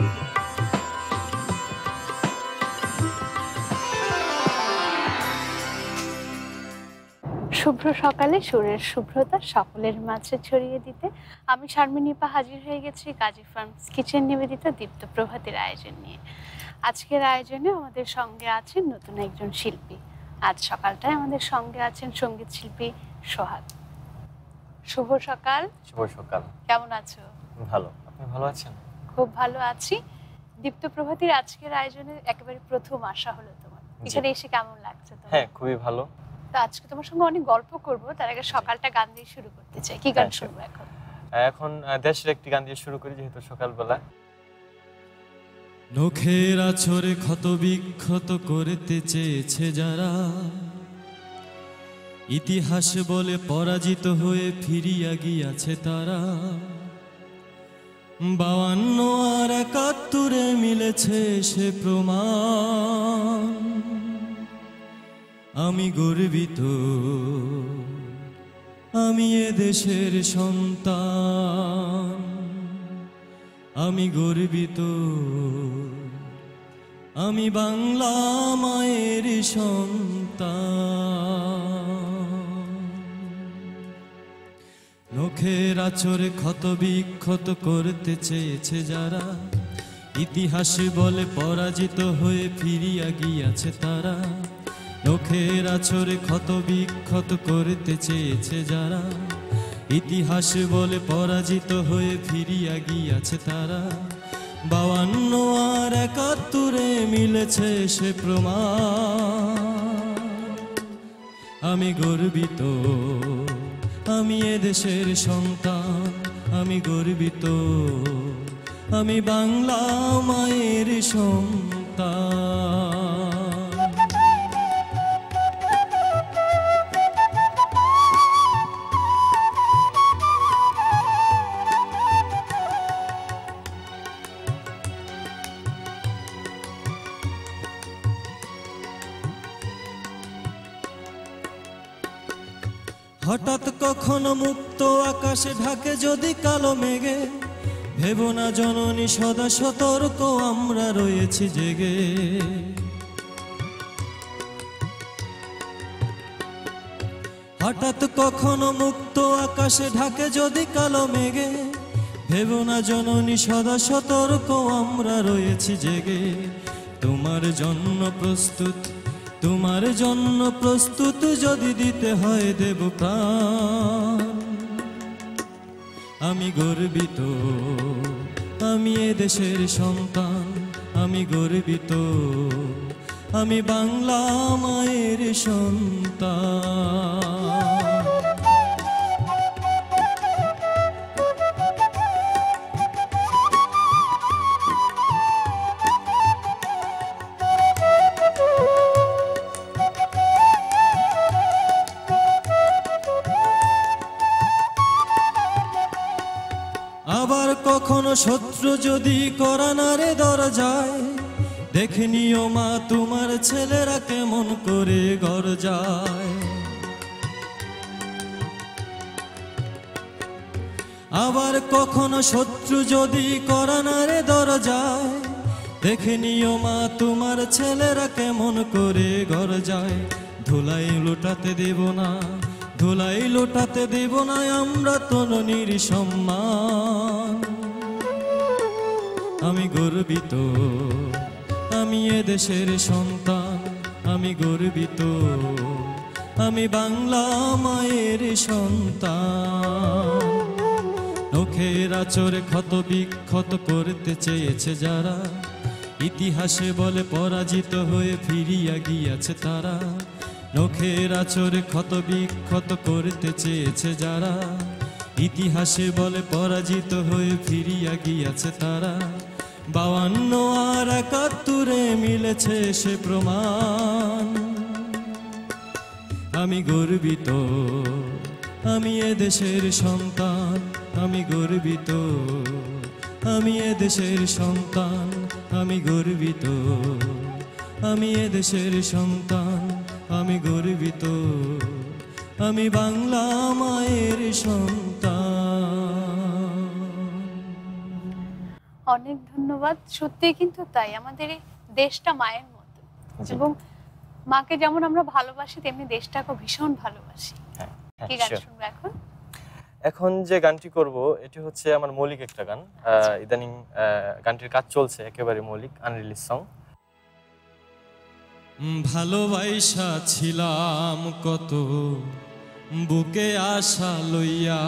শুভ্র সকালে সুরের শুভ্রতা সকলের মাঝে ছড়িয়ে দিতে আমি শারমিনীপা হাজির হয়ে গেছি কাজী ফার্মস কিচেন নিবেদিত দীপ্ত প্রভাতির আয়োজন নিয়ে। আজকের আয়োজনে আমাদের সঙ্গে আছেন নতুন একজন শিল্পী। আজ সকালটায় আমাদের সঙ্গে আছেন সঙ্গীত শিল্পী সোহাগ। শুভ সকাল। শুভ সকাল, কেমন আছো? ভালো, আপনি ভালো আছেন? খুব ভালো আছি। দীপ্ত প্রভাতির আজকের আয়োজনে একেবারে প্রথম আসা হলো তোমার, এখানে এসে কেমন লাগছে তোমার? হ্যাঁ, খুবই ভালো। তো আজকে তোমার সঙ্গে অনেক গল্প করব, তার আগে সকালটা গান দিয়ে শুরু করতে চাই। কি গান শুনবো এখন? এখন দেশের একটি গান দিয়ে শুরু করি, যেহেতু সকালবেলা। নখের আছরে ক্ষত বিক্ষত করতে চেয়েছে যারা, ইতিহাস বলে পরাজিত হয়ে ফিরিয়া গিয়াছে তারা, 52 আর 71 মিলেছে সে প্রমাণ। আমি গর্বিত, আমি এ দেশের সন্তান। আমি গর্বিত, আমি বাংলা মায়ের সন্তান। নখের আছরে ক্ষত বিক্ষত করতে চেয়েছে যারা, ইতিহাস বলে পরাজিত হয়ে ফিরিয়া গিয়াছে তারা, নখের আছরে ক্ষত বিক্ষত করতে চেয়েছে যারা, ইতিহাস বলে পরাজিত হয়ে ফিরিয়া গিয়াছে তারা, 52 আর 71 মিলেছে সে প্রমাণ। আমি গর্বিত, আমি এ দেশের সন্তান। আমি গর্বিত, আমি বাংলা মায়ের সন্তান। হঠাৎ কখনো মুক্ত আকাশে ঢাকে যদি কালো মেঘে, ভেবো না জননী সদা সতর্ক, আমরা রয়েছি জেগে। হঠাৎ কখনো মুক্ত আকাশে ঢাকে যদি কালো মেঘে, ভেবো না জননী সদা সতর্ক, আমরা রয়েছি জেগে। তোমার জন্য প্রস্তুত, তোমার জন্য প্রস্তুত, যদি দিতে হয় দেব প্রাণ। আমি গর্বিত, আমি এ দেশের সন্তান। আমি গর্বিত, আমি বাংলা মায়ের সন্তান। আবার কখনো শত্রু যদি করানারে দরজায়, দেখে নিও মা তোমার ছেলেরা কেমন করে গর্জায়। আবার কখনো শত্রু যদি করানারে দরজায়, দেখে নিও মা তোমার ছেলেরা কেমন করে গর্জায়। ধুলাই লুটাতে দেব না, ধুলাই লোটাতে দেব না, আমরা তরুণীর সম্মান। আমি গর্বিত, আমি এ দেশের সন্তান। আমি গর্বিত, আমি বাংলা মায়ের সন্তান। নখের আছরে ক্ষত বিক্ষত করতে চেয়েছে যারা, ইতিহাসে বলে পরাজিত হয়ে ফিরিয়া গিয়াছে তারা, নখের আছরে ক্ষত বিক্ষত করতে চেয়েছে যারা, ইতিহাসে বলে পরাজিত হয়ে ফিরিয়া গিয়াছে তারা, 52 আর 71 মিলেছে সে প্রমাণ। আমি গর্বিত, আমি এ দেশের সন্তান। আমি গর্বিত, আমি এ দেশের সন্তান। আমি গর্বিত, আমি এ দেশের সন্তান। আমি গর্বিত, আমি বাংলা মায়ের সন্তান। অনেক ধন্যবাদ। সত্যি কিন্তু তাই, আমাদের এই দেশটা মায়ের মতো, এবং মাকে যেমন আমরা ভালোবাসি তেমনি দেশটাকে ভীষণ ভালোবাসি। কি গান শুনবো এখন? এখন যে গানটি করব এটি হচ্ছে আমার মৌলিক একটা গান। ইদানিং গানটির কাজ চলছে, একেবারে মৌলিক, আনরিলিজ সং। ভালোবাসা ছিলাম কত বুকে আশা লইয়া,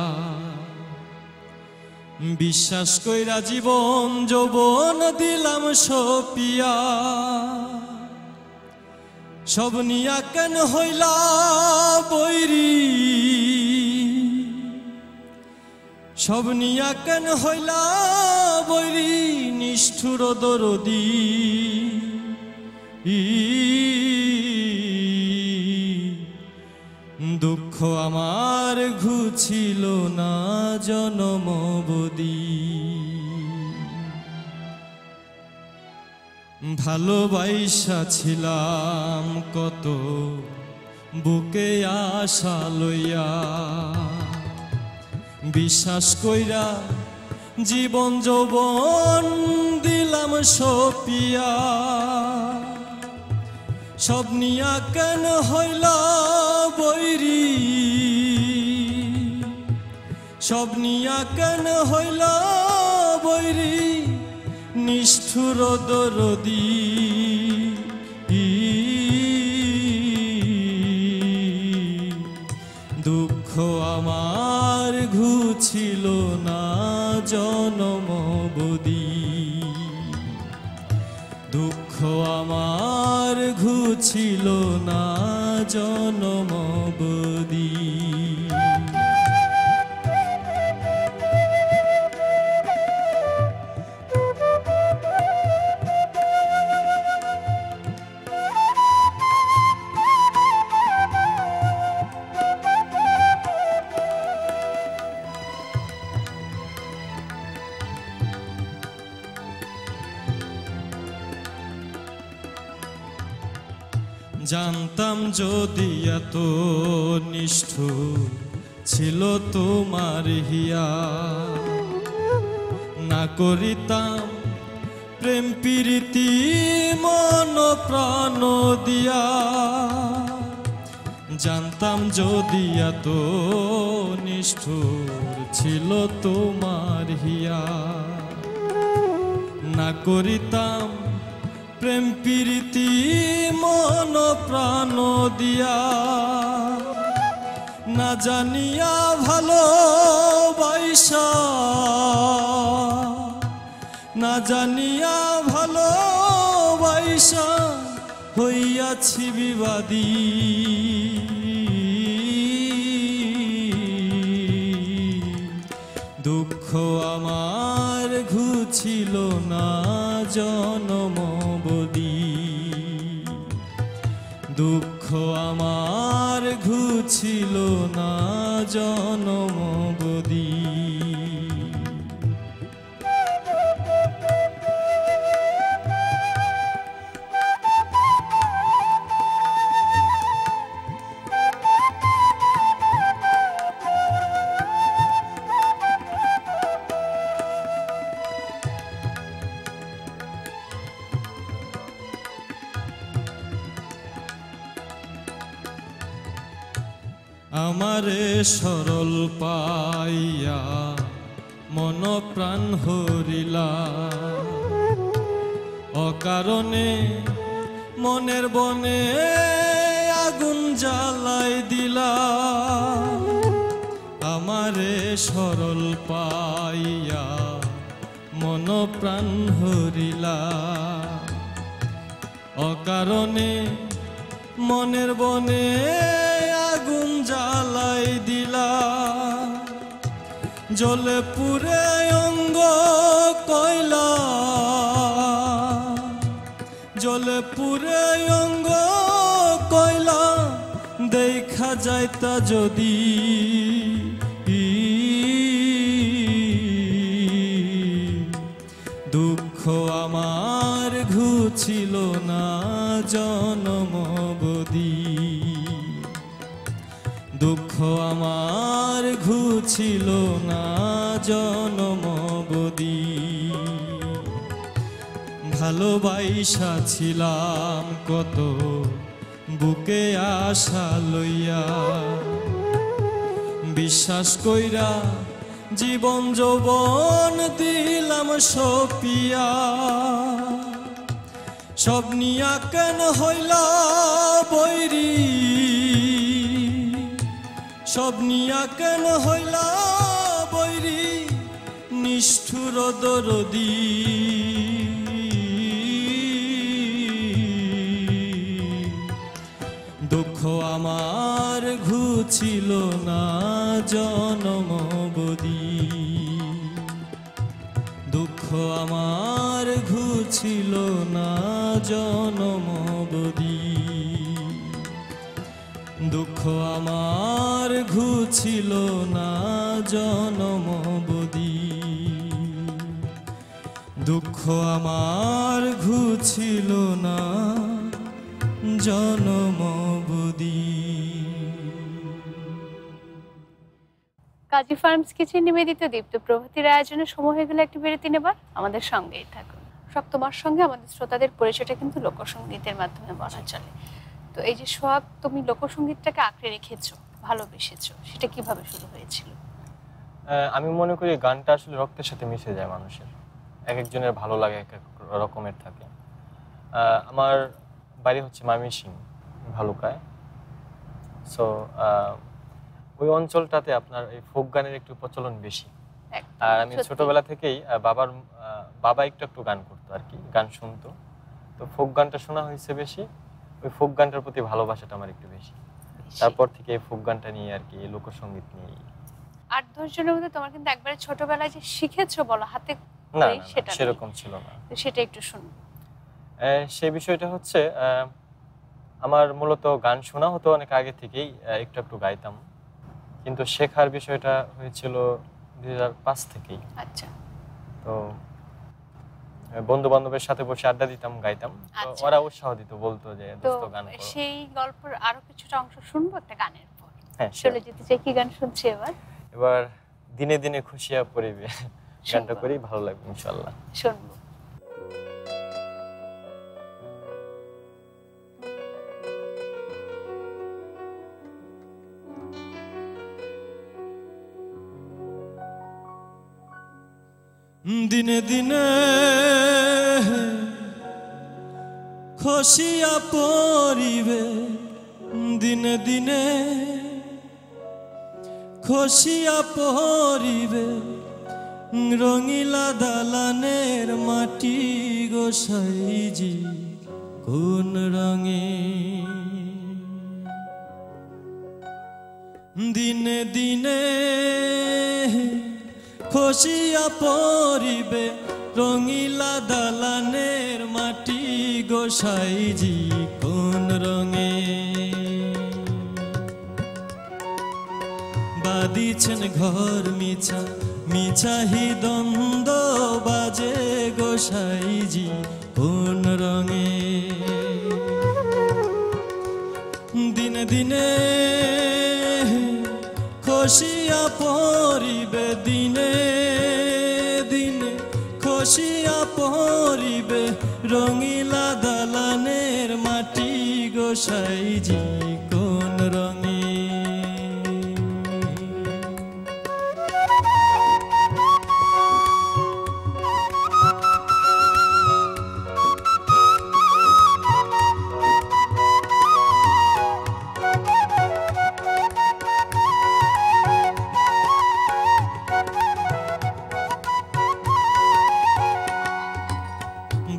বিশ্বাস কইরা জীবন যৌবন দিলাম সপিয়া, সব নিয়া কেন হইলা বৈরি, সব নিয়া কেন হইলা বৈরি নিষ্ঠুর দরদি। দুঃখ আমার ঘুছিল না জনমবদি, ভালোবাসা ছিলাম কত বুকে আশা লইয়া, বিশ্বাস কইরা জীবন যৌবন দিলাম সপিয়া, সব নিয়া কেন হইলা বৈরি, সব নিয়া কেন হইলা বৈরি নিষ্ঠুর দরদি। দুঃখ আমার ঘুছিল না জনমবদি, দুঃখ আমার ঘুছিল না জনমবদি। জানতাম যদি এত নিষ্ঠুর ছিল তোমার হিয়া, না করিতাম প্রেম প্রীতি মন প্রাণ দিয়া। জানতাম যদি এত নিষ্ঠুর ছিল তোমার হিয়া, না করিতাম প্রেম প্রীতি মন প্রাণ দিয়া, না জানিয়া ভালোবাসা, না জানিয়া ভালোবাসা হইয়াছি বিবাদী। দুঃখ আমার ঘুছিল না জনমবদি, দুঃখ আমার ঘুছিল না জনমবদি। আমারে সরল পাইয়া মন প্রাণ হরিলা, অকারণে মনের বনে আগুন জ্বালাই দিলা। আমারে সরল পাইয়া মন প্রাণ হরিলা, অকারণে মনের বনে আগুন জ্বালাই দিলা। জ্বলে পুরে অঙ্গ কয়লা, জ্বলে পুরে অঙ্গ কয়লা দেখা যাইতা যদি। দুঃখ আমার ঘুছিল না জনমবদি, দুঃখ আমার ঘুছিল না জনমবদি। ভালোবাইসা ছিলাম কত বুকে আশা লইয়া, বিশ্বাস কইরা জীবন যৌবন দিলাম সপিয়া। সব নিয়া কেন হইলা বৈরি, সব নিয়া কেন হইলা বৈরি নিষ্ঠুর দরদি। দুঃখ আমার ঘুচিল না জনমবদি, দুঃখ আমার ঘুচিল না জনমবদি, দুঃখ আমার ঘুচিল না জনমবদি, দুঃখ আমার ঘুচিল না জনমবদি। কাজী ফার্মস কিচেন নিবেদিত দীপ্ত প্রভাতির আয়োজনে সময় হয়ে গেলে একটু বিরতি নেবার, আমাদের সঙ্গেই থাকুন। সব তোমার সঙ্গে আমাদের শ্রোতাদের পরিচয়টা কিন্তু লোকসঙ্গীতের মাধ্যমে বলা চলে। তো এই যে সোহাগ, তুমি লোকসঙ্গীতটাকে আঁকড়ে রেখেছো, ভালোবেসেছো, সেটা কিভাবে শুরু হয়েছিল? আমি মনে করি গানটা আসলে রক্তের সাথে মিশে যায় মানুষের, এক একজনের ভালো লাগে এক এক রকমের থাকে। আমার বাড়ি হচ্ছে ময়মনসিংহ ভালুকায়, সো ওই অঞ্চলটাতে আপনার এই ফোক গানের একটু প্রচলন বেশি। আর আমি ছোটবেলা থেকেই বাবা একটু একটু গান করতো আর কি, গান শুনতো, তো ফোক গানটা শোনা হয়েছে বেশি, ওই ফোক গানটার প্রতি ভালোবাসাটা আমার একটু বেশি। তারপর থেকে এই ফোক গানটা নিয়ে আর কি, লোকসঙ্গীত নিয়ে। 8-10 জনের মধ্যে তোমার কিন্তু একবারে ছোটবেলায় যে শিখেছো বলো হাতে, না সেটা সেরকম ছিল না, সেটা একটু শুনো। সেই বিষয়টা হচ্ছে আমার মূলত গান শোনা হতো অনেক আগে থেকেই, একটু একটু গাইতাম, কিন্তু শেখার বিষয়টা হয়েছিল 2005 থেকেই। আচ্ছা, তো বন্ধু বান্ধবের সাথে বসে আড্ডা দিতাম, গাইতাম, ওরা উৎসাহ দিত, বলতো যে দোস্ত গান করো। সেই গল্পের আরো কিছুটা অংশ শুনবো একটা গানের পর। হ্যাঁ, চলে যেতে চাই। কি গান শুনছি এবার? এবার দিনে দিনে খুশিয়া পরিবে গানটা করি, ভালো লাগবে ইনশাআল্লাহ, শুনবো। দিনে দিনে খসিয়া পরিবে, দিনে দিনে খসিয়া পরিবে রঙিলা দালানের মাটি গোসাইজি কোন রঙে। দিনে দিনে খসিয়া পরিবে রঙিলা দালানের মাটি গোসাইজি কোন রঙে। বাঁধিছেন ঘর মিছা মিছাহি দ্বন্দ্ব বাজে গোসাইজি কোন রঙে। দিনে দিনে খসিয়া পরিবে, দিনে দিনে খসিয়া পরিবে রঙিলা দালানের মাটি গোসাইজি কোন রঙে।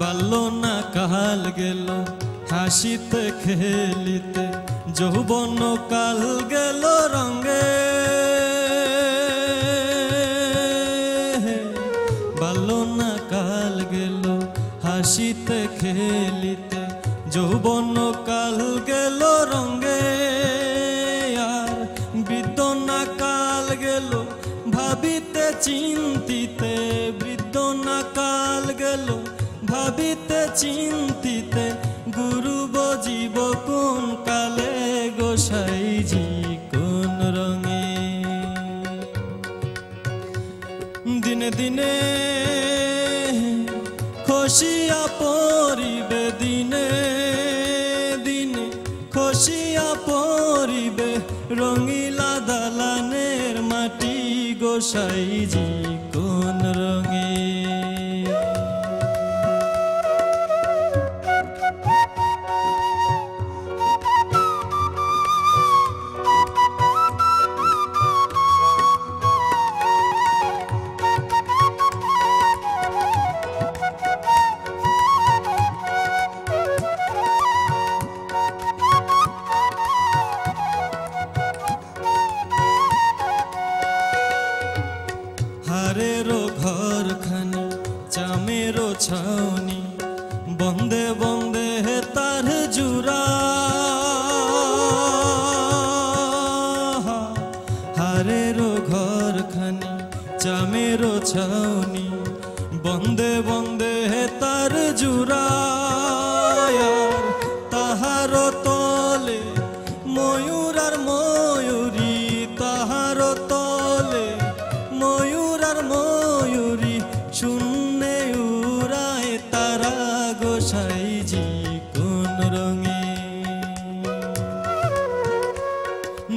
বাল্য না কাল গেল হাসিতে খেলিতে, যৌবন কাল গেল রঙে। বাল্য না কাল গেল হাসিতে খেলিতে, যৌবন কাল গেল রঙে। আর বৃদ্ধ না কাল গেল ভাবিতে চিন্তিতে, বৃদ্ধ না কাল গেল ভাবিতে চিন্তিতে গুরু বজিব কোন কালে গোসাইজি কোন রঙে। দিনে দিনে খোশিয়া পরিবে দিনে দিনে, খোশিয়া পরিবে রঙিলা দালানের মাটি গোসাইজি কোন রঙে। হারেরো ঘর খানি চামেরো ছাউনি, বন্দে বন্দে তার জুরা। হারেরো ঘর খানি চামেরো ছাউনি, বন্দে বন্দে তার জুরা। তাহারো তলে ময়ূর আর ময়ূরী, তাহারো তলে ময়ূর আর ময়ূরী শূন্যে উড়ায় তারা গোসাইজি কোন রঙে।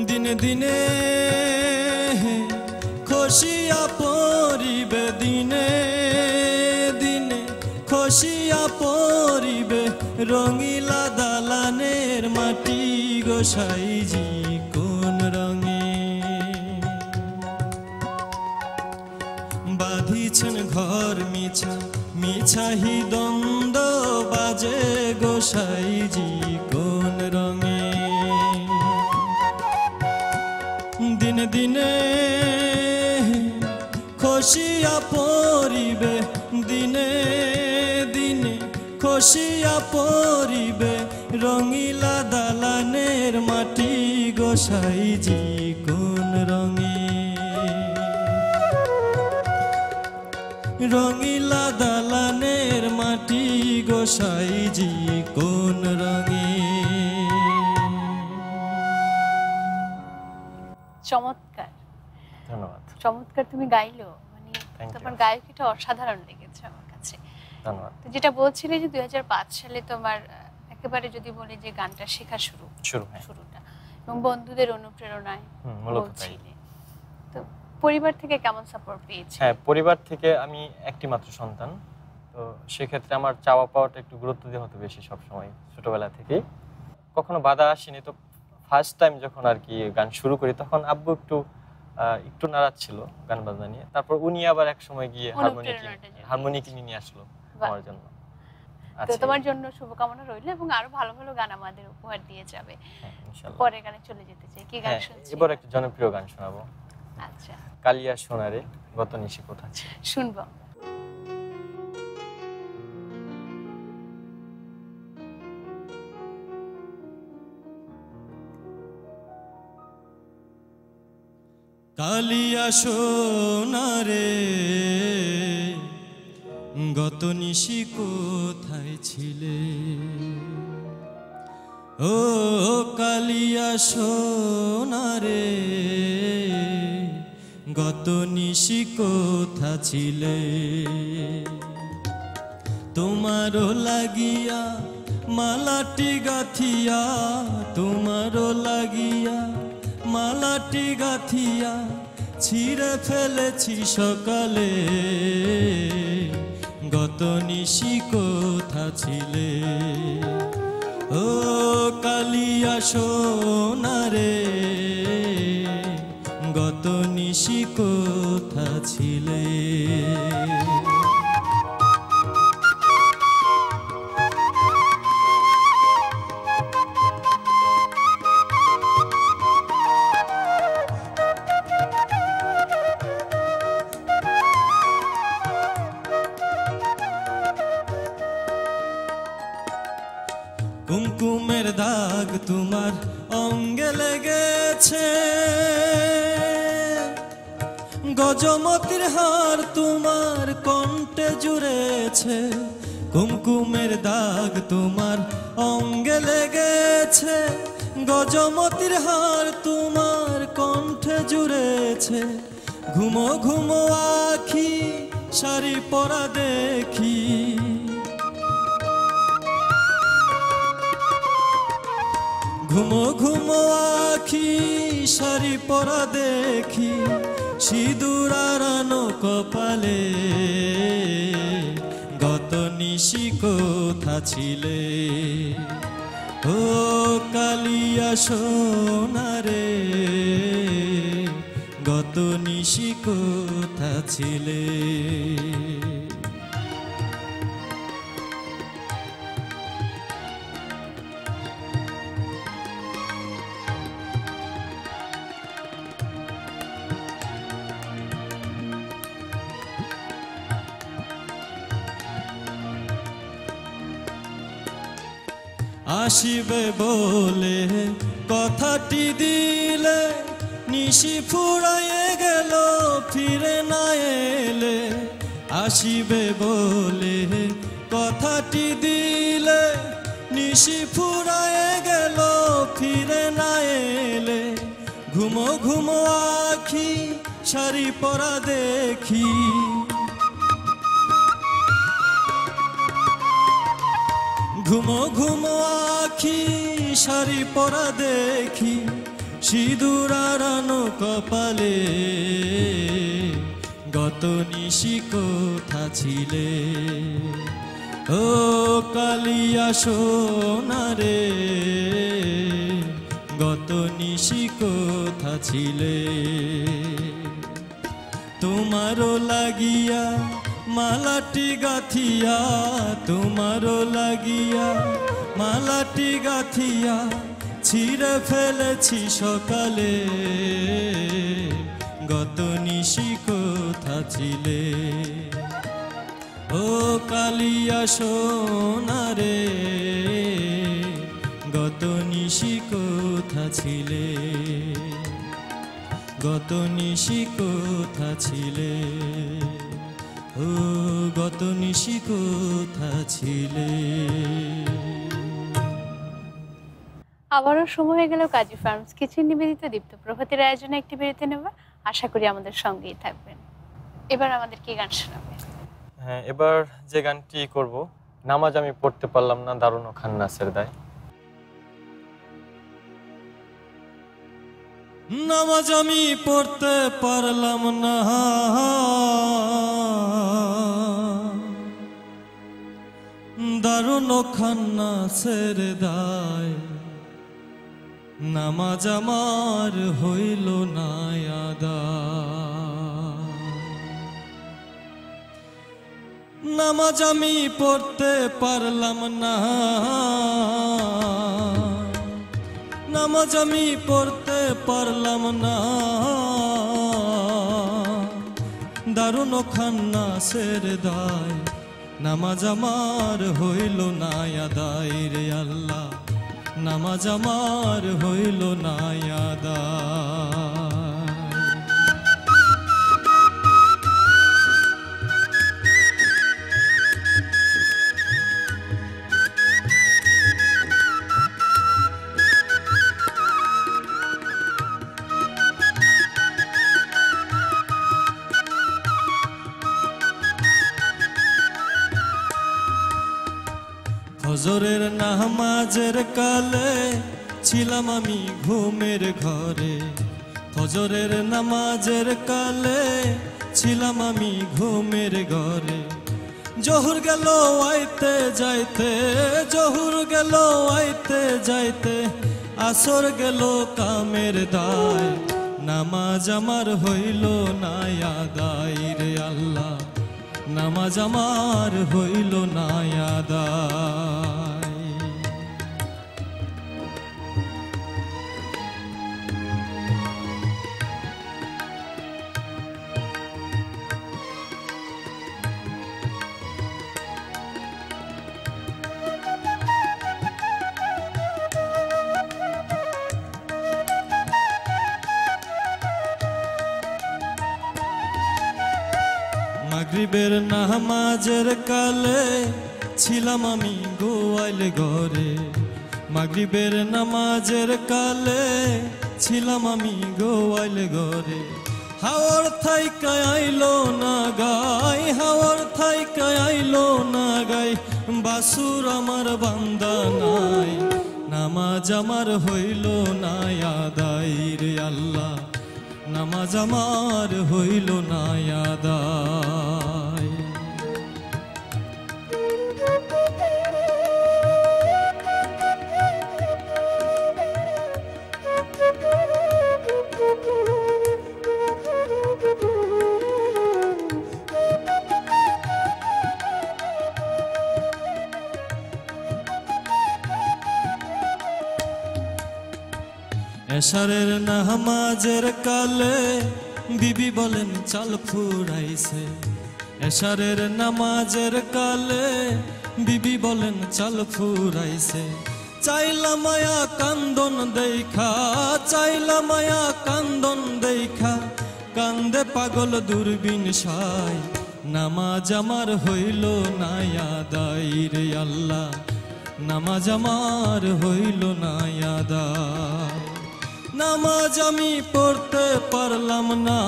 দিনে দিনে খোশিয়া পরিবে দিনে দিনে, খোশিয়া পরিবে রঙিলা দালানের মাটি গোসাইজি কোন রঙে। বাঁধিছেন ঘর মিছা মিছাহি দ্বন্দ্ব বাজে গোসাইজি কোন রঙে। দিনে দিনে খোশিয়া পরিবে দিনে দিনে, খোশিয়া পরিবে রঙিলা দালানের মাটি গোসাইজি কোন রঙে। রঙিলা দালানের মাটি গোসাইজি কোন রঙে। চমৎকার, ধন্যবাদ। চমৎকার তুমি গাইলো, মানে তোমার গায়কিটা অসাধারণ লেগেছে আমার কাছে, ধন্যবাদ। যেটা বলছিলে যে 2005 সালে তোমার একেবারে যদি বলি যে গানটা শেখা শুরুটা এবং বন্ধুদের অনুপ্রেরণায় বলছিলে, তো পরিবার থেকে কেমন সাপোর্ট পেয়েছি? হ্যাঁ, পরিবার থেকে আমি একটি মাত্র সন্তান, তো সেক্ষেত্রে আমার চাওয়া পাওয়াটা একটু গুরুত্ব দিয়ে হতো বেশি সবসময়, ছোটোবেলা থেকে কখনো বাধা আসেনি। তো ফার্স্ট টাইম যখন আর কি গান শুরু করি তখন আব্বু একটু একটু নারাজ ছিল গান বাজনা নিয়ে, তারপর উনি আবার এক সময় গিয়ে হারমোনিয়াম কিনে নিয়ে আসলো আমার জন্য। তো তোমার জন্য শুভকামনা রইল এবং আরো ভালো ভালো গান আমাদের উপহার দিয়ে যাবে। পরে গানে চলে যেতে চাই, কি গান শুনছি? এবার একটা জনপ্রিয় গান শোনাবো। আচ্ছা, কালিয়া সোনারে গত নিশি কোথা শুনবো। কালিয়া সোনারে গত নিশি কোথায় ছিলে, ও কালিয়া সোনারে গত নিশি কোথা ছিলে। তোমারও লাগিয়া মালাটি গাথিয়া, তোমারও লাগিয়া মালাটি গাথিয়া ছিঁড়ে ফেলেছি সকালে, গত নিশি কোথা ছিলে। ও কালিয়া সোনারে গত নিশি কোথা ছিলে। কুমকুমের দাগ তোমার অঙ্গে লেগেছে, গজমতির হার তোমার কণ্ঠে জুড়েছে। কুমকুমের দাগ তোমার অঙ্গে লেগেছে, গজমতির হার তোমার কণ্ঠে জুড়েছে। ঘুমো ঘুমো আখি শাড়ি পরা দেখি, ঘুমো ঘুমো আখি শাড়ি পরা দেখি সিঁদুর আরানো কপালে, গত নিশি কোথা ছিলে ও কালিয়া সোনারে, গত নিশি কোথা ছিলে। আসিবে বলে কথাটি দিলে, নিশি ফুরাইয়ে গেল ফিরে না এলে। আসিবে বলে কথাটি দিলে, নিশি ফুরাইয়ে গেল ফিরে না এলে। ঘুমো ঘুমো আখি শাড়ি পরা দেখি, ঘুমো ঘুমো আখি শাড়ি পরা দেখি সিঁদুর আরানো কপালে, গত নিশি কোথা ছিলে ও কালিয়া সোনারে, গত নিশি কোথা ছিলে। তোমারও লাগিয়া মালাটি গাঁথিয়া, তোমারও লাগিয়া মালাটি গাঁথিয়া ছিঁড়ে ফেলেছি সকালে, গত নিশি কোথা ছিলে ও কালিয়া সোনারে, গত নিশি কোথা ছিলে, গত নিশি কোথা ছিলে ও গত নিশি কোথা ছিলে। আবারও সময় হয়ে গেল কাজী ফার্মস কিচেন নিবেদিত দীপ্ত প্রভাতির আয়োজনে একটি বিরতি নেব। আশা করি আমাদের সঙ্গেই থাকবেন। এবার আমাদের কি গান শোনাবেন? হ্যাঁ, এবার যে গানটি করব, নামাজ আমি পড়তে পারলাম না, দারুণ খান নাসের দায়। নামাজ আমি পড়তে পারলাম না, দারুণ খান নাসের দায়। নামাজ আমার হইল না আদায়, নামাজ আমি পড়তে পারলাম না, নামাজ আমি পড়তে পারলাম না, দারুণ খান নাসের দায়। নামাজ আমার হইল না আদায় রে আল্লাহ, নামাজ আমার হইল না আদায়। হজরের নামাজের কালে ছিলাম আমি ঘুমের ঘরে, হজরের নামাজের কালে ছিলাম আমি ঘুমের ঘরে। জহুর গেল আইতে যাইতে, জহুর গেল আইতে যাইতে, আসর গেল কামের দায়। নামাজ আমার হইল না আদায় রে আল্লাহ, নামাজ আমার হইল না আদায়। মাগরিবের নামাজের কালে ছিলাম আমি গোয়াল ঘরে, মাগরিবের নামাজের কালে ছিলাম আমি গোয়াল ঘরে। হাওর থাইকা আইলো না গাই, হাওর থাইকা আইলো না গাই, বাসুর আমার বান্দা নাই। নামাজ আমার হইল না আদায় রে আল্লাহ, নামাজ আমার হইল না আদায়। এশারের নামাজের কালে বিবি বলেন চাল ফুরাইছে, এশারের নামাজের কালে বিবি বলেন চাল ফুরাইছে। চাইলা মায়া কান্দন দেখা, চাইলা মায়া কান্দন দেখা, কান্দে পাগল দূরবীন সাই, নামাজ আমার হইল না আদায় রে আল্লাহ, নামাজ আমার হইল না আদায়। নামাজ আমি পড়তে পারলাম না,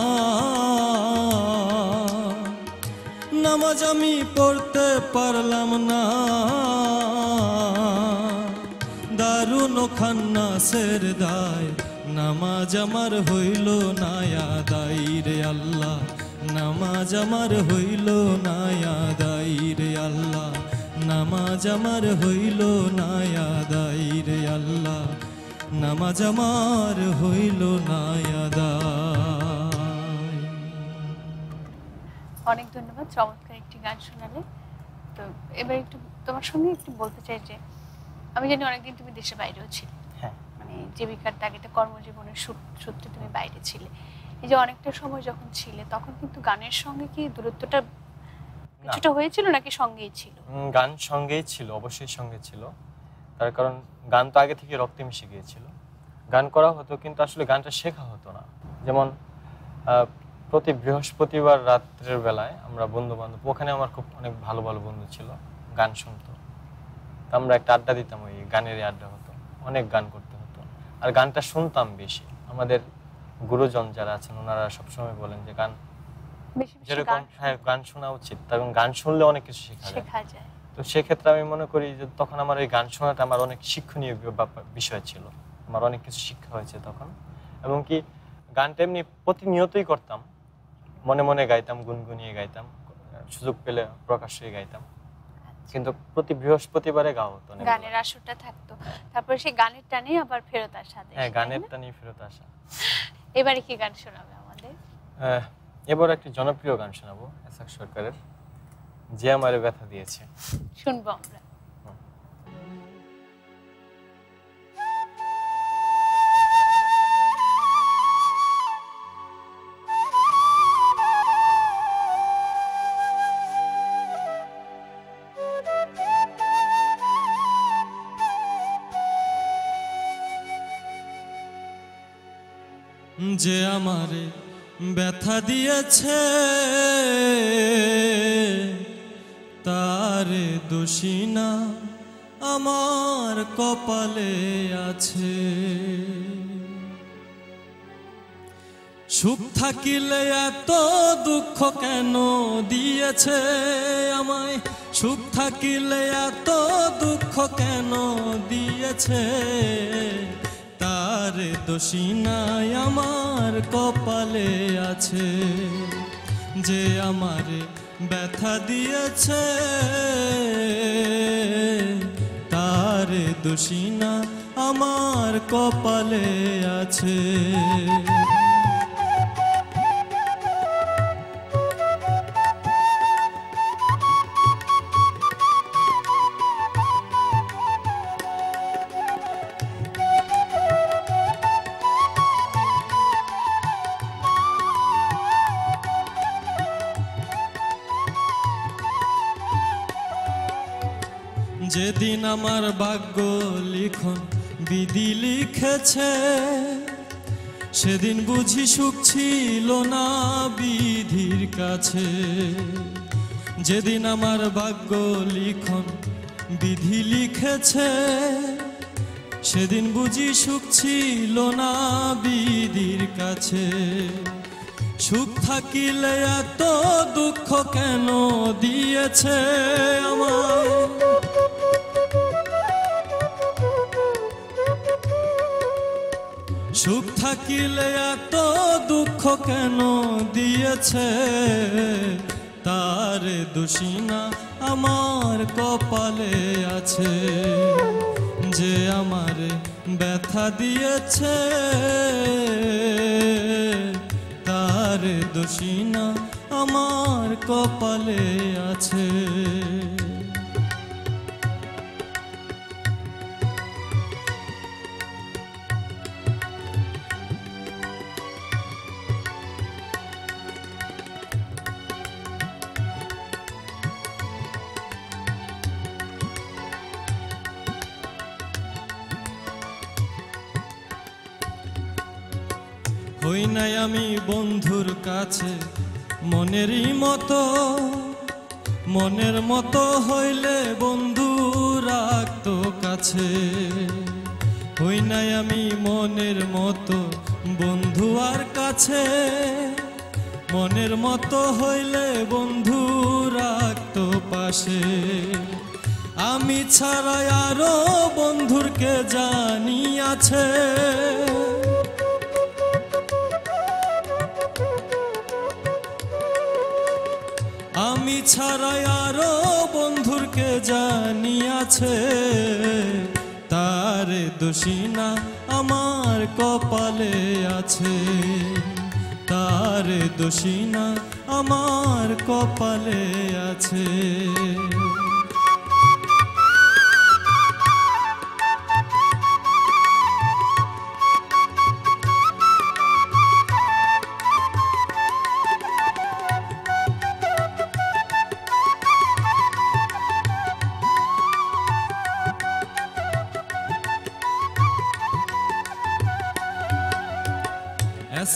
নামাজ আমি পড়তে পারলাম না, দারুণ খান্না সের দায়, নামাজ আমার হইল না আদায় রে আল্লাহ, নামাজ আমার হইল না আদায় রে আল্লাহ, নামাজ আমার হইল না আদায় রে আল্লাহ, নামাজ আমার হইল না আদায়। অনেক ধন্যবাদ, চমৎকার একটি গান শোনালে। তো এবার একটু তোমার সঙ্গে একটু বলতে চাই যে আমি জানি অনেকদিন তুমি দেশের বাইরেও ছিলে, মানে জীবিকার তাগিদে কর্মজীবনের সূত্রে তুমি বাইরে ছিলে। এই যে অনেকটা সময় যখন ছিলে তখন কিন্তু গানের সঙ্গে কি দূরত্বটা কিছুটা হয়েছিল নাকি সঙ্গেই ছিল? গান সঙ্গেই ছিল, অবশ্যই সঙ্গে ছিল, তার কারণ গান তো আগে থেকে রক্তে মিশে গিয়েছিল। গান করা হতো কিন্তু আসলে গানটা শেখা হতো না। যেমন প্রতি বৃহস্পতিবার রাত্রের বেলায় আমরা বন্ধু বান্ধব, ওখানে আমার খুব অনেক ভালো ভালো বন্ধু ছিল, গান শুনতো, আমরা একটা আড্ডা দিতাম, ওই গানেরই আড্ডা হতো, অনেক গান করতে হতো। আর গানটা শুনতাম বেশি, আমাদের গুরুজন যারা আছেন ওনারা সবসময় বলেন যে গান যেরকম গান শোনা উচিত, কারণ গান শুনলে অনেক কিছু শেখা যায়। তো সেক্ষেত্রে আমি মনে করি যে তখন আমার এই গান শোনাটা আমার অনেক শিক্ষণীয় বিষয় ছিল, আমার অনেক কিছু শিক্ষা হয়েছে তখন। এবং কি গানটা এমনি প্রতিনিয়তই করতাম, মনে মনে গাইতাম, গুনগুনিয়ে গাইতাম, সুযোগ পেলে প্রকাশ্যে গাইতাম, কিন্তু প্রতি বৃহস্পতিবারে গাওয়া হতো, গানের আসরটা থাকতো। তারপরে সেই গানের টানে আবার ফেরত আসা, হ্যাঁ গানের টানে ফেরত আসা। এবারে কি গান শোনাবে আমাদের? এবার একটি জনপ্রিয় গান শোনাবো এসএফ সরকারের, যে আমারে ব্যথা দিয়েছে, শুনবো আমরা। যে আমারে ব্যথা দিয়েছে তার দোষী না আমার কপালে আছে, সুখ থাকিলে এত দুঃখ কেন দিয়েছে আমায়, সুখ থাকিলে এত দুঃখ কেন দিয়েছে, তার দোষী না আমার কপালে আছে। যে আমার ব্যথা দিয়েছে তার দোষী না আমার কপালে আছে। যেদিন আমার ভাগ্য লিখন বিধি লিখেছে সেদিন বুঝি সুখ ছিল না বিধির কাছে, যেদিন আমার ভাগ্য লিখন বিধি লিখেছে সেদিন বুঝি সুখ ছিল না বিধির কাছে, সুখ থাকিলে এত দুঃখ কেন দিয়েছে আমার, সুখ থাকিলে এত দুঃখ কেন দিয়েছে তার দোষিনা আমার কপালে আছে, যে আমার ব্যথা দিয়েছে তার দোষিনা আমার কপালে আছে। হই নাই আমি বন্ধুর কাছে মনেরই মতো, মনের মতো হইলে বন্ধু রাখত কাছে। হই নাই আমি মনের মতো বন্ধু আর কাছে, মনের মতো হইলে বন্ধু রাখত পাশে। আমি ছাড়া আরো বন্ধুর কে জানি আছে, আমি ছাড়া আরো বন্ধুর কে জানি আছে, তার দোষিনা আমার কপালে আছে, তার দোষিনা আমার কপালে আছে।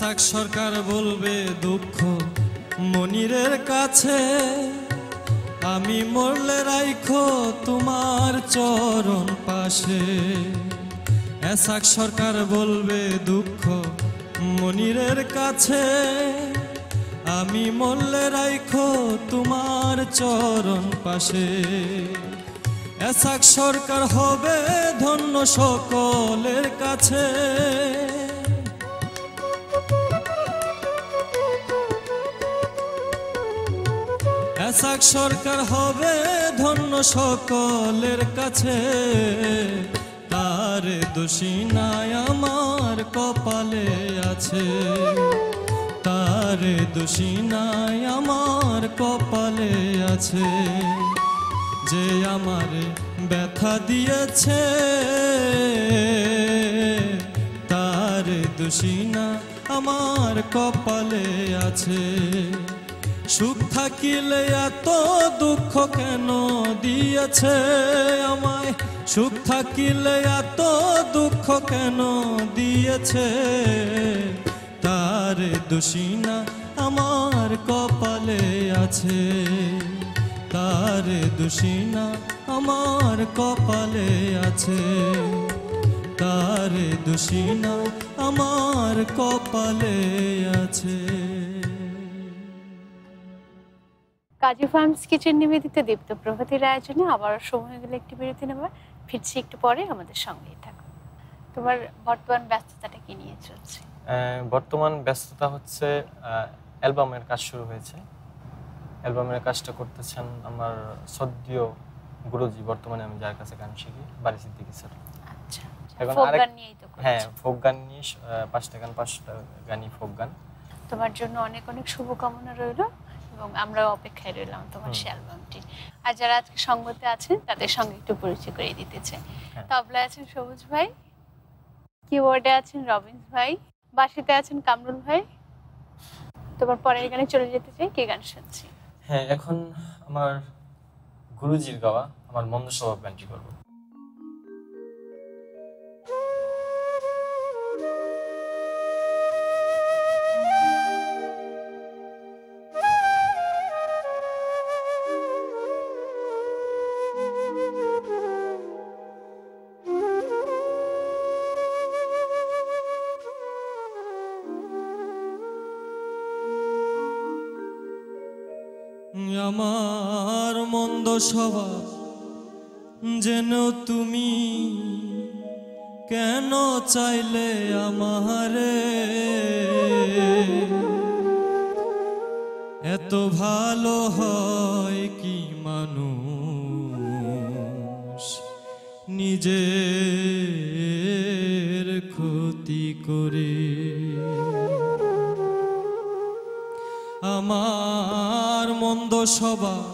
সোহাগ সরকার বলবে দুঃখ মনিরের কাছে, আমি মরলে রাইখো তোমার চরণ পাশে। সোহাগ সরকার বলবে দুঃখ মনিরের কাছে, আমি মরলে রাইখো তোমার চরণ পাশে। সোহাগ সরকার হবে ধন্য সকলের কাছে, সোহাগ সরকার হবে ধন্য সকলের কাছে, তার দোষিনা আমার কপালে আছে, তার দোষিনা আমার কপালে আছে, যে আমার ব্যথা দিয়েছে তার দোষিনা আমার কপালে আছে। সুখ থাকিলে এত দুঃখ কেন দিয়েছে আমায়, সুখ থাকিলে এত দুঃখ কেন দিয়েছে তার দোষিনা আমার কপালে আছে, তার দোষিনা আমার কপালে আছে, তার দোষিনা আমার কপালে আছে। কাজী ফার্মস কিচেন নিবেদিত দীপ্ত প্রভাতির আয়োজনে আবার সময় হয়ে গেলে একটি বিরতি নেবার, ফিরছি একটু পরে, আমাদের সঙ্গেই থাকুন। তোমার বর্তমান ব্যস্ততাটা কি নিয়ে চলছে? বর্তমান ব্যস্ততা হচ্ছে অ্যালবামের কাজ শুরু হয়েছে, অ্যালবামের কাজটা করতেছেন আমার শ্রদ্ধেয় গুরুজি, বর্তমানে আমি যার কাছে গান শিখি, বারী সিদ্দিকী স্যার। আচ্ছা, এখন গান নিয়েই তো? হ্যাঁ, ফোক গান নিয়ে, ৫টা গানই ফোক গান। তোমার জন্য অনেক অনেক শুভকামনা রইল এবং আমরা অপেক্ষায় রইলাম তোমার সেই অ্যালবামটি। আর যারা আজকে সঙ্গতে আছেন তাদের সঙ্গে একটু পরিচয় করিয়ে দিতে চাই। তবলায় আছেন সবুজ ভাই, কিবোর্ডে আছেন রবিন্স ভাই, বাঁশিতে আছেন কামরুল ভাই। তোমার পরের গানে চলে যেতে চাই, কে গান শুনছি? হ্যাঁ, এখন আমার গুরুজির গাওয়া আমার মন্দ স্বভাব গানটি করবো। আমার মন্দ স্বভাব যেন তুমি কেন চাইলে আমারে, এত ভালো হয় কি মানুষ নিজের ক্ষতি করে। আমার মন্দ স্বভাব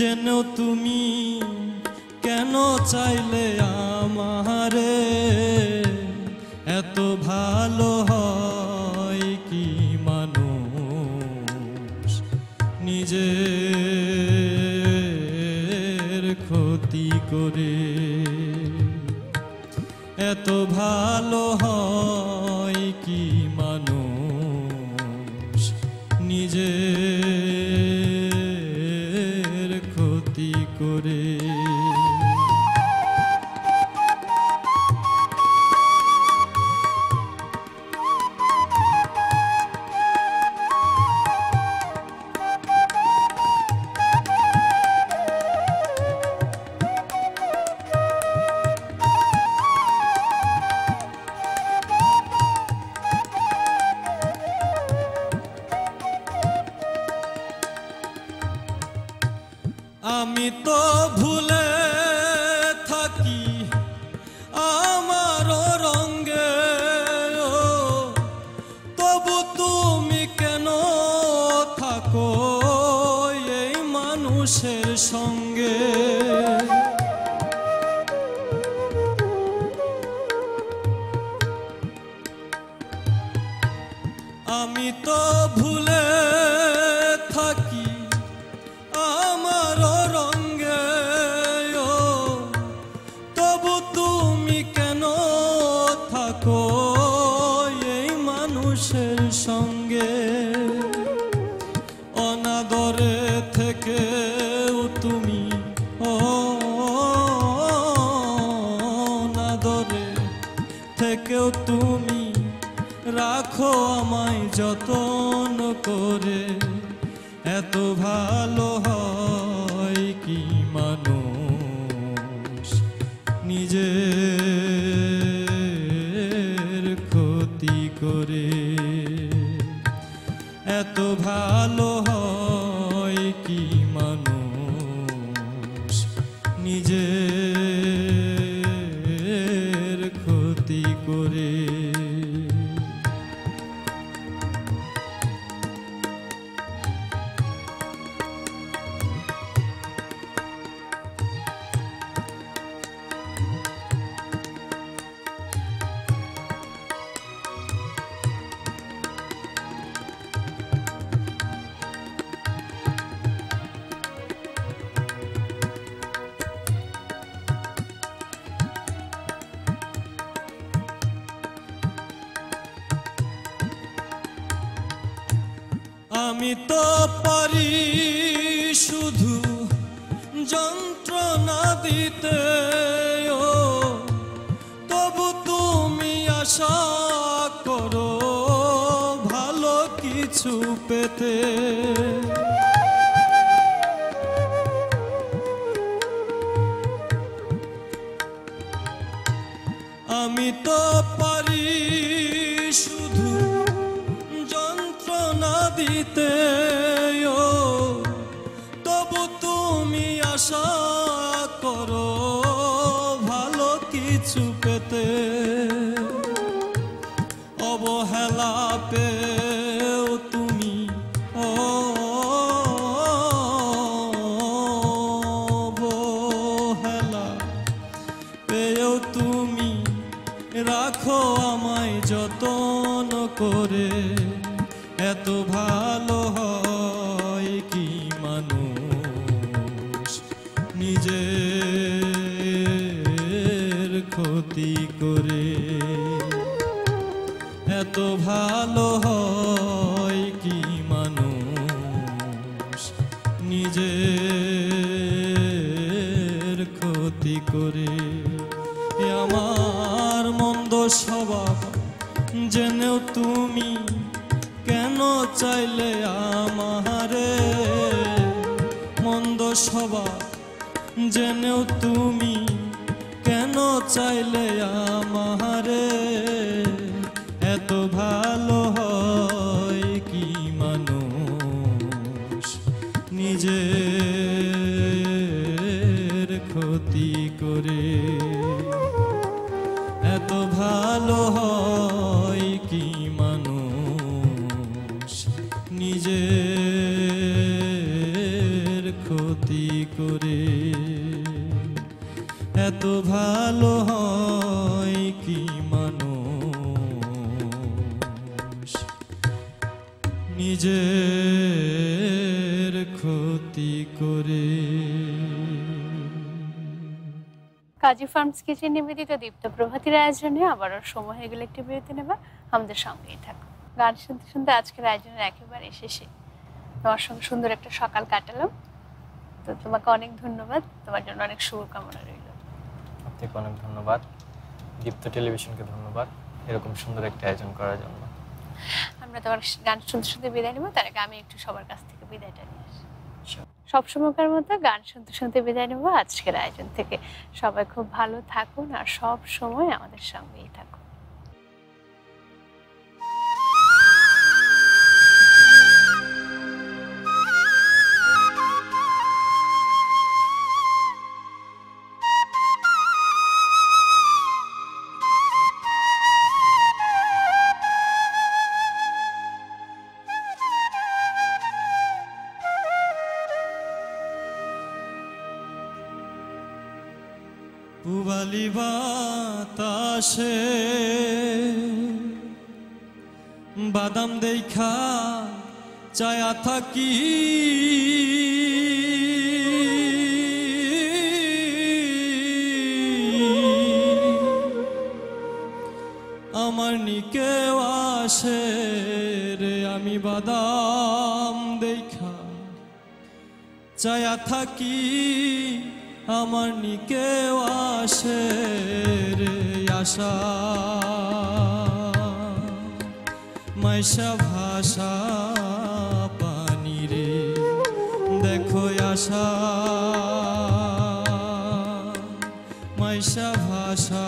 যেন তুমি, কেন চাইলে আমারে, এত ভালো হয় কি মানুষ নিজের ক্ষতি করে। এত ভালো হয় কি মানুষ নিজের ক্ষতি করে। আমি তো ভুলে থাকি আমারও রঙ্গে, তবু তুমি কেন থাকো এই মানুষের সঙ্গে। আমি তো ভুলে থাকি আমারও রঙ্গে, তবু তুমি কেন থাকো এই মানুষের সঙ্গে। অনাদরে থেকেও তুমি, অনাদরে থেকেও তুমি রাখো আমায় যতন করে। এত ভালো হয় কি মানুষ নিজের ক্ষতি করে। এত ভালো হয় কি মানুষ নিজের ক্ষতি করে। আমি তো পারি শুধু যন্ত্রণা দিতে, তবু তুমি আশা করো ভালো কিছু পেতে। আমি তো পারি শুধু দিতে, তবু তুমি আশা করো ভালো কিছু পেতে। অবহেলা পেও তুমি, অবহেলা পেও তুমি রাখো আমায় যতন করে। এত ভালো হয় কি মানুষ নিজের ক্ষতি করে। এত ভালো হয় কি মানুষ নিজের ক্ষতি করে। আমার মন্দ স্বভাব জেনেও তুমি, কেন চাইলে আমারে, মন্দ স্বভাব জেনেও তুমি কেন চাইলে আমারে এত ভালো হয় কি মানুষ নিজের ক্ষতি করে, এত ভালো হয় কি মানুষ নিজের ক্ষতি করে, এত ভালো হয় কি মানুষ নিজের ক্ষতি করে। কাজী ফার্মস কিচেন নিবেদিত দীপ্ত প্রভাতির আয়োজনে আবারও সময় হয়ে গেলে একটি বিরতি নেবা, আমাদের সঙ্গেই থাকুন। গান শুনতে শুনতে আজকের আয়োজনের একেবারে শেষে তোমার সঙ্গে সুন্দর একটা সকাল কাটালাম, তো তোমাকে অনেক ধন্যবাদ, তোমার জন্য অনেক শুভকামনা রইল। আপনাকে অনেক ধন্যবাদ, দীপ্ত টেলিভিশনকে ধন্যবাদ এরকম সুন্দর একটা আয়োজন করার জন্য। আমরা তোমার গান শুনতে শুনতে বিদায় নেব, তার আগে আমি একটু সবার কাছ থেকে বিদায়টা নিয়ে আসি। সবসময়কার মতো গান শুনতে শুনতে বিদায় নেব আজকের আয়োজন থেকে। সবাই খুব ভালো থাকুন আর সব সময় আমাদের সঙ্গেই থাকুন। পুবালি বাতাসে বাদাম দেখা চায়া থাকি, আমার নিকে আসে রে আমি বাদাম দেখা চায়া থাকি, আমার নিকেও আসে রে আশা মাইশা ভাষা পানি রে, দেখো আশা মাইশা ভাষা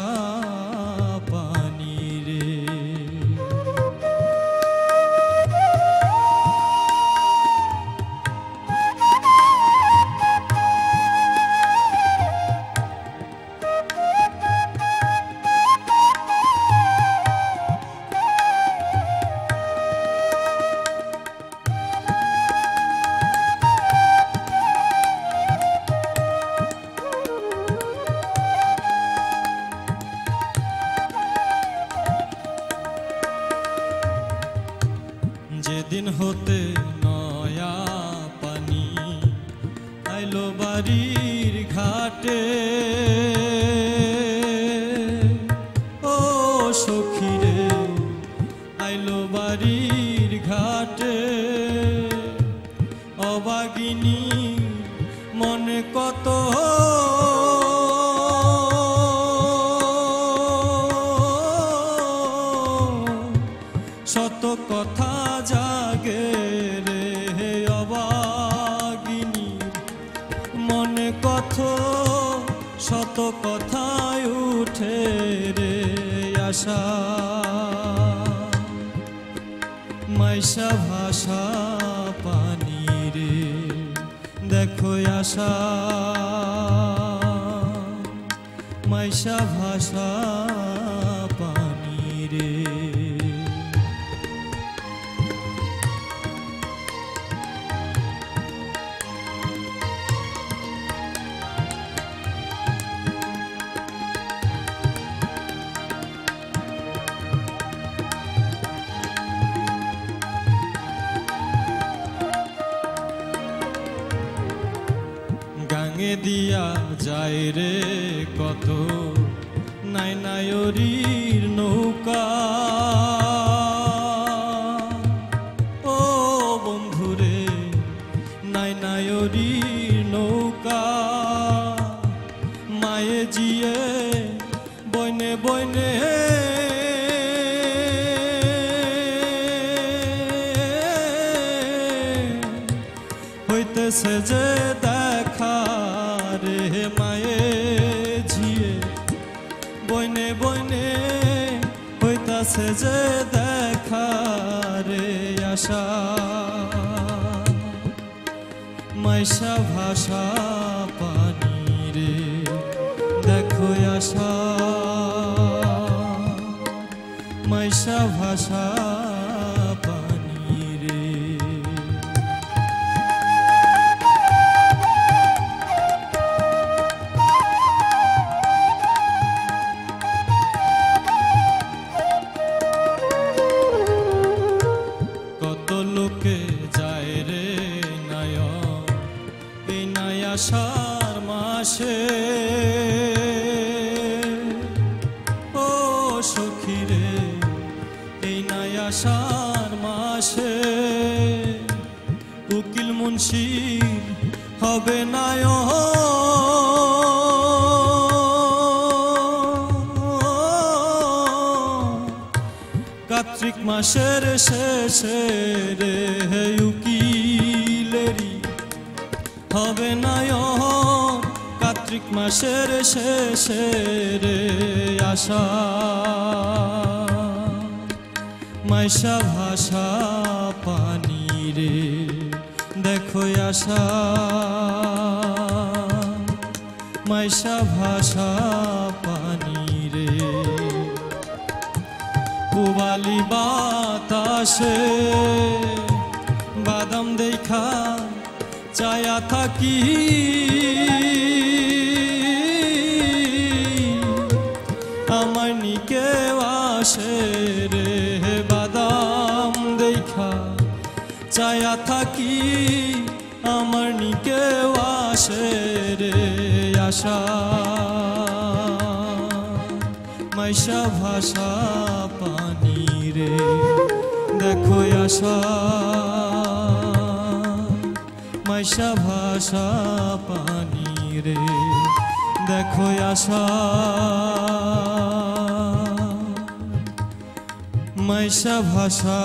দিয়া যায় রে কত নাই নায়রীর নৌকা, ও বন্ধুরে নাই নায়রীর নৌকা মায়ে জিয়ে বইনে বইনে হইতেছে যে দেখা রে মায়ে ঝিয়ে যে দেখারে আশা মাইশা ভাষা পানি রে দেখো আশা মাইশা ভাষা আষাঢ় মাসে ও সখী রে এই নাই আষাঢ় মাসে উকিল মুন্সি হবে নায় কার্তিক মাসের শেষে রে হে উকিলেরি হবে নায় কার্তিক মাসের শেষে রে আশা মাইশা ভাষা পানি রে দেখো আশা মাইশা ভাষা পানি রে পুবালি বাতাসে বাদাম দেখা চায়া থাকি আমার নিকে আসে রে বাদাম দেখা চায়া থাকি আমার নিকে আসে রে আশা মাইশা ভাষা পানি রে দেখো আশা মাইশা ভাষা পানি রে দেখো আশা মাইশা ভাষা।